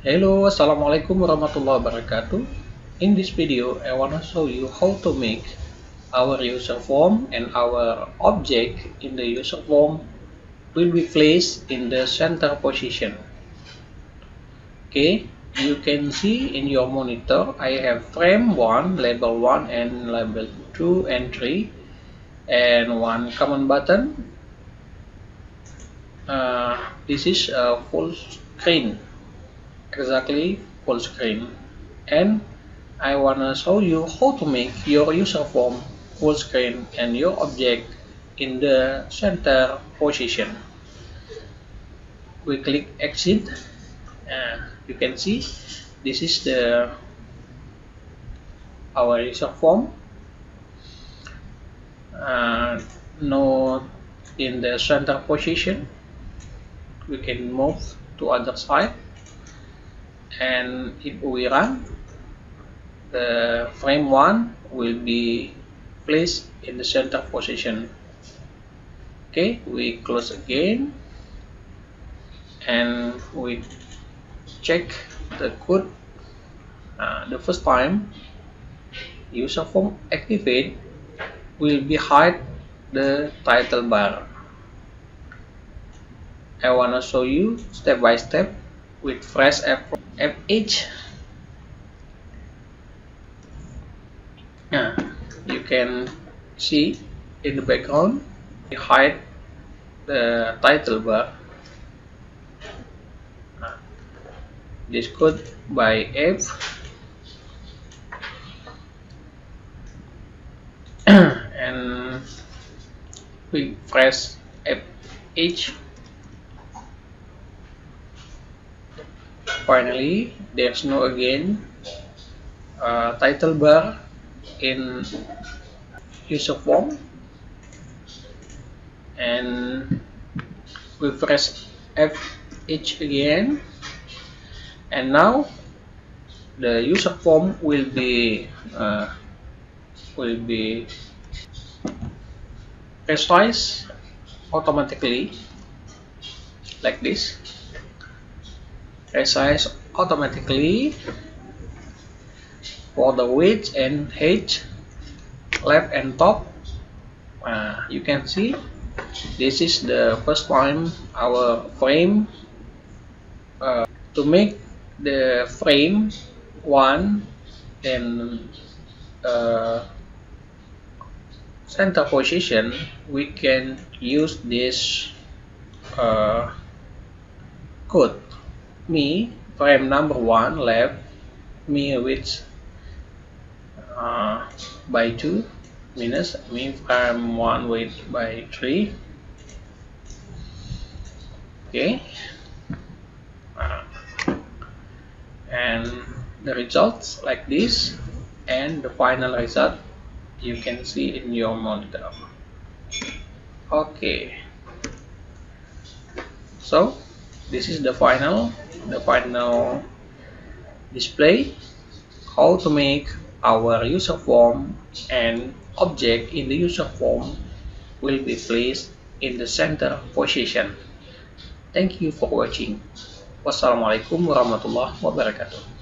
Hello, assalamualaikum warahmatullahi wabarakatuh. In this video, I want to show you how to make our user form and our object in the user form will be placed in the center position. Okay, you can see in your monitor, I have frame 1, label 1, and label 2 and 3, and one command button. This is a full screen. Exactly full screen, and I wanna show you how to make your user form full screen and your object in the center position. We click exit, and you can see this is our user form now in the center position. We can move to other side. And if we run, the frame 1 will be placed in the center position. Okay, we close again and we check the code. The first time user form activate will be hide the title bar. I wanna show you step by step with press F8. You can see in the background we hide the title bar. This code by F and we press F8. Finally, there's no again title bar in user form, and we press F8 again, and now the user form will be resized automatically like this. Resize automatically for the width and height, left and top. You can see this is the first time our frame. To make the frame 1 and center position, we can use this code. Me frame number 1 left, me width by 2 minus me frame 1 width by 3. Okay, and the results like this, and the final result you can see in your monitor. Okay, so this is the final display, how to make our user form and object in the user form will be placed in the center position. Thank you for watching. Wassalamualaikum warahmatullahi wabarakatuh.